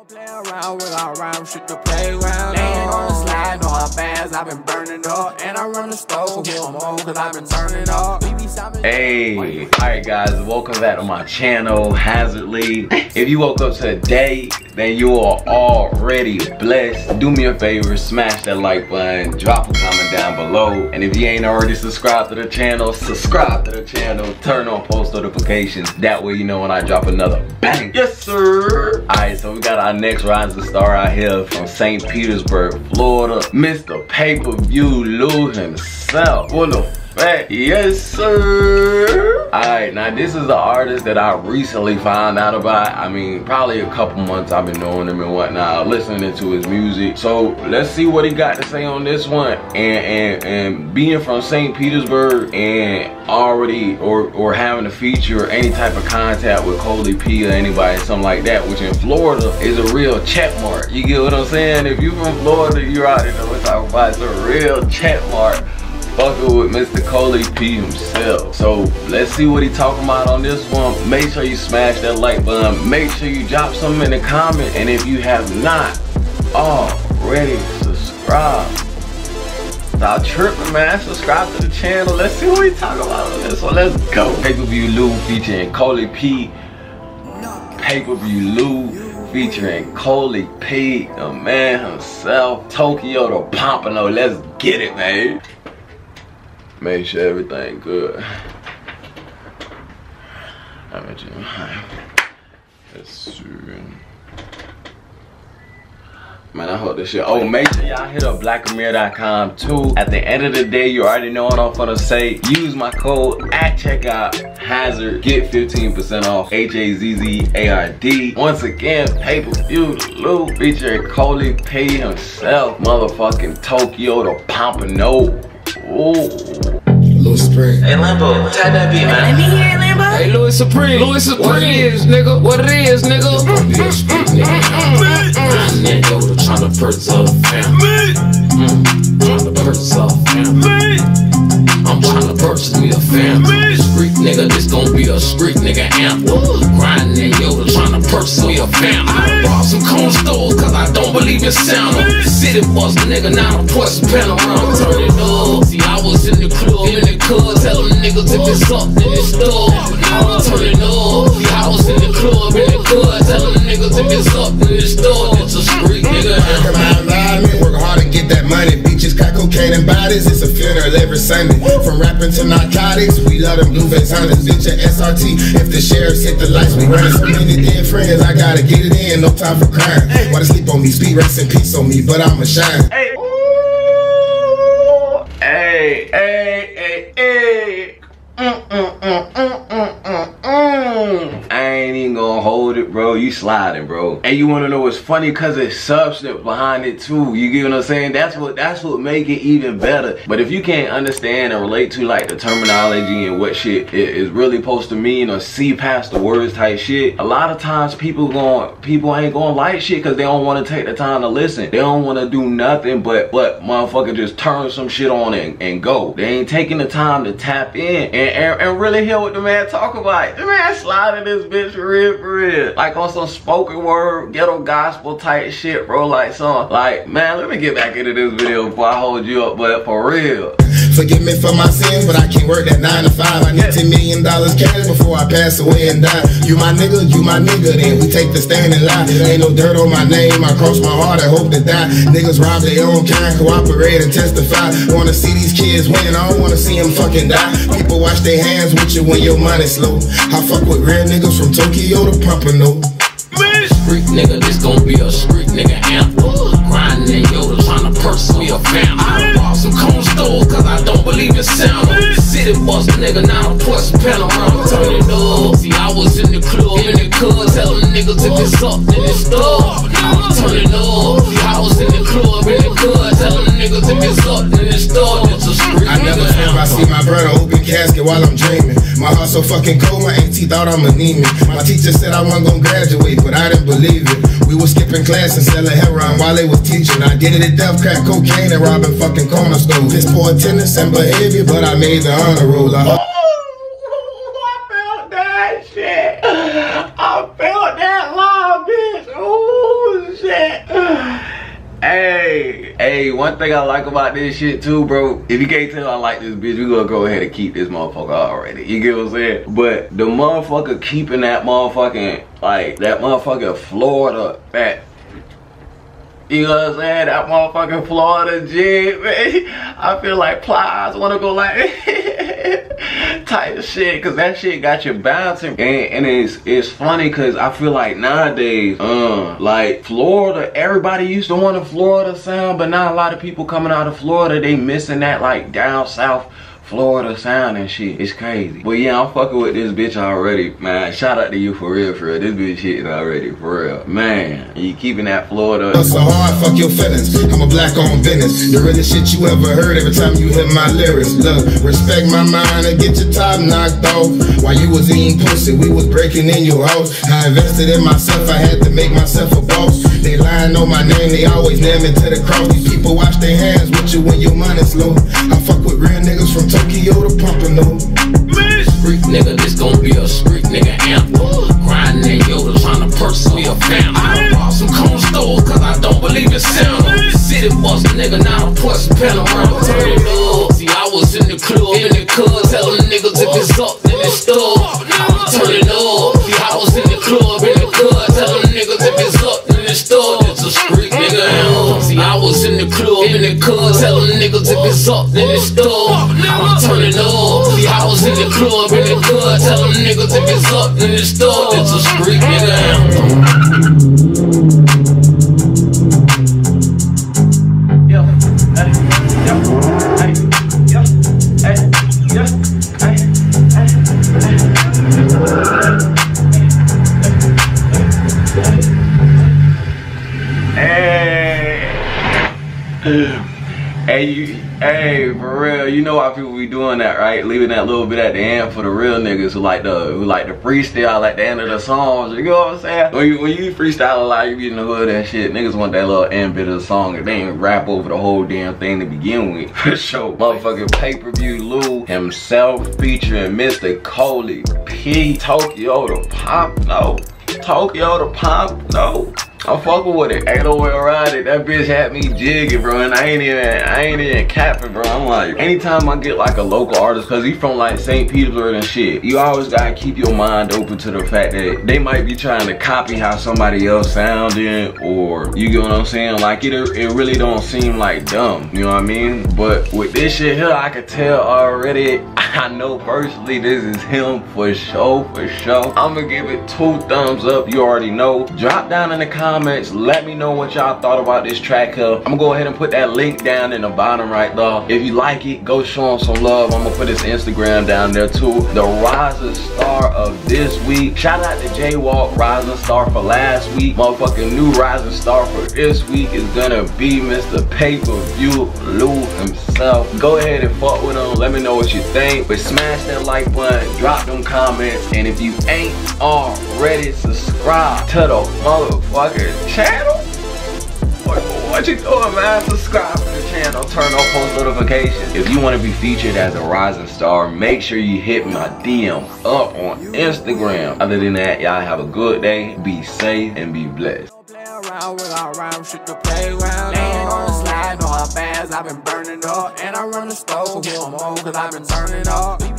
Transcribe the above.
Don't play around with our rhymes, shoot the playground. Laying on the slide, on our bags, I've been burning up. And I run the stove, who I'm on, cause I've been turning up. Hey, alright guys, welcome back to my channel, Hazzardlee. If you woke up today, then you are already blessed. Do me a favor, smash that like button, drop a comment down below. And if you ain't already subscribed to the channel, subscribe to the channel, turn on post notifications. That way you know when I drop another bang. Yes, sir. Alright, so we got our next rising star out here from St. Petersburg, Florida. Mr. Paper Vue Lue himself. What the fact? Yes, sir. Alright, now this is the artist that I recently found out about. I mean, probably a couple months I've been knowing him and whatnot, listening to his music. So let's see what he got to say on this one. And being from St. Petersburg and already or having a feature or any type of contact with Koly P or anybody, something like that, which in Florida is a real check mark. You get what I'm saying? If you from Florida, you're out there know what I'm talking about. It's a real check mark. Fucking with Mr. Koly P himself. So let's see what he talking about on this one. Make sure you smash that like button. Make sure you drop something in the comment. And if you have not already subscribed, stop tripping, man. Subscribe to the channel. Let's see what he talking about on this one. Let's go. Paper Vue Lue featuring Koly P. Paper Vue Lue featuring Koly P, the man himself. Tokyo to Pompano. Let's get it, man. Make sure everything good. I'm at you. Let's see. Man, I hope this shit. Oh, make sure y'all hit up blackamir.com too. At the end of the day, you already know what I'm gonna say. Use my code at checkout, Hazzard. Get 15% off. HAZZARD. Once again, Paper Vue Lue featuring Koly P himself. Motherfucking Tokyo to Pompano. Oh. Hey Lambo, tap that beat, man. Let me hear it, Lambo. Hey Luey Supreme. Luey Supreme. What it is, nigga? What it is, nigga? It's gonna be a street nigga. Nine nigga tryna purchase all the fam. Tryna purchase all the fam. I'm tryna purchase me a fam. Street nigga, this gon' be a street nigga amp. Grind nigga tryna purchase me a fam. I brought some cone stores cause I don't believe in sound. City was the nigga, now I'm pushing panorama. Turn it up. See, I was in the club. Tell them niggas if it's up, then it's up. Now we turn it up. I was in the club, in the club. Tell them niggas if it's up, then it's up. It's a street nigga. Work my environment, work hard and get that money. Beaches got cocaine and bodies. It's a funeral every Sunday. From rapping to narcotics, we love them blue face hunters. Bitch at SRT. If the sheriffs hit the lights, we running so many dead friends. I gotta get it in, no time for crying. Why they sleep on me? Speed rest in peace on me, but I'ma shine. Hey, ooh, hey, hey. I ain't even gonna hold it, bro. You sliding, bro. And you wanna know what's funny? Cause it's substance behind it too. You get what I'm saying? That's what make it even better. But if you can't understand and relate to like the terminology and what shit is really supposed to mean or see past the words type shit, a lot of times people ain't gonna like shit cause they don't wanna take the time to listen. They don't wanna do nothing but motherfucker just turn some shit on and go. They ain't taking the time to tap in and really hear what the man talk about. The man sliding this bitch for real, like on some spoken word, ghetto gospel type shit, bro. Like some, like man, let me get back into this video before I hold you up, but for real. Forgive me for my sins, but I can't work that 9 to 5. I need $10 million cash before I pass away and die. You my nigga, then we take the stand and lie. There ain't no dirt on my name, I cross my heart and hope to die. Niggas rob their own kind, cooperate and testify. Wanna see these kids win, I don't wanna see them fucking die. People wash their hands with you when your money's low. I fuck with real niggas from Tokyo to Pompano. Street nigga, this gon' be a street nigga amp. Grind nigga, tryna purchase me a fam. I bought some cone stores cause I don't believe in sound. City bust nigga, now I'm pushing panorama. Turn it up. See, I was in the club, in the club. Tell them niggas if it's up, then it's up. Now I'm turning up. I was in the club, in the club. Tell them niggas if it's up, then it's up. It's a street nigga. I never ever I see my brother open casket while I'm dreaming. My heart so fucking cold, my auntie thought I'm anemic. My teacher said I wasn't gonna graduate, but I didn't believe it. We was skipping class and selling heroin while they was teaching. I did it at death, crack cocaine and robbing fucking corner stores. This poor attendance and behavior, but I made the honor roll. I felt that shit. I felt that lie, bitch. Ooh, Hey, one thing I like about this shit too, bro, if you can't tell I like this bitch, we gonna go ahead and keep this motherfucker already. You get what I'm saying? But the motherfucker keeping that motherfucking, like, that motherfucking Florida, that, you know what I'm saying? That motherfucking Florida jig, man. I feel like Plies wanna go like... type shit, cause that shit got you bouncing, and it's funny, cause I feel like nowadays, like Florida, everybody used to want a Florida sound, but now a lot of people coming out of Florida, they missing that like down south Florida sound and shit. It's crazy. But yeah, I'm fucking with this bitch already, man. Shout out to you for real, for real. This bitch shit is already for real, man. You keeping that Florida. So hard, fuck your feelings. I'm a black on business. The realest shit you ever heard. Every time you hit my lyrics, look, respect my mind and get your top knocked off. While you was eating pussy, we was breaking in your house. I invested in myself. I had to make myself a boss. They lying on my name. They always name it to the cross. These people wash their hands with you when your mind is low. I fuck with real niggas from Tokyo to Pompano. Street nigga, this gon' be a street nigga anthem. Grindin' Yoda, tryna pursue your family. I brought some cone stole, cause I don't believe in sound. City bus nigga, now I'm pushing panorama. Turn it up, see I was in the club, telling niggas if it's up, then it's stuck. Turn it up, see I was in the club, telling niggas if it's up, then it's stuck. It's a street nigga anthem. See I was in the club, telling niggas if it's up, then it's stuck. Turn it up, see I was in the club, tell them niggas if it's up in the store, it's a street nigga anthem. Yo, hey, yo, hey, yo, hey, yo, hey, hey, hey, for real, you know why people be doing that, right? Leaving that little bit at the end for the real niggas who like the freestyle at the end of the songs. You know what I'm saying? When you freestyle a lot, you be in the hood and shit. Niggas want that little end bit of the song. If they ain't rap over the whole damn thing to begin with. For sure. Motherfucking Paper Vue Lue himself featuring Mr. Koly P. Tokyo to Pompano. Tokyo to Pompano. I'm fucking with it. Ain't no way around it. That bitch had me jigging, bro, and I ain't even capping, bro. I'm like, anytime I get like a local artist, cause he from like St. Petersburg and shit, you always gotta keep your mind open to the fact that they might be trying to copy how somebody else sounded, or you get what I'm saying? Like it really don't seem like dumb, you know what I mean? But with this shit here, I could tell already. I know personally this is him for sure, for sure. I'm gonna give it 2 thumbs up. You already know. Drop down in the comments. Let me know what y'all thought about this track here. I'm gonna go ahead and put that link down in the bottom right there. If you like it, go show them some love. I'm gonna put his Instagram down there too. The rising star of this week. Shout out to Jaywalk, rising star for last week. Motherfucking new rising star for this week is gonna be Mr. Paper Vue Lue himself. Go ahead and fuck with him. Let me know what you think. But smash that like button, drop them comments, and if you ain't already subscribed to the motherfucker channel? What you doing, man? Subscribe to the channel, turn on post notifications. If you want to be featured as a rising star, make sure you hit my DM up on Instagram. Other than that, y'all have a good day, be safe, and be blessed. I've been burning up, and I run the stove for more, cause I've been turning up.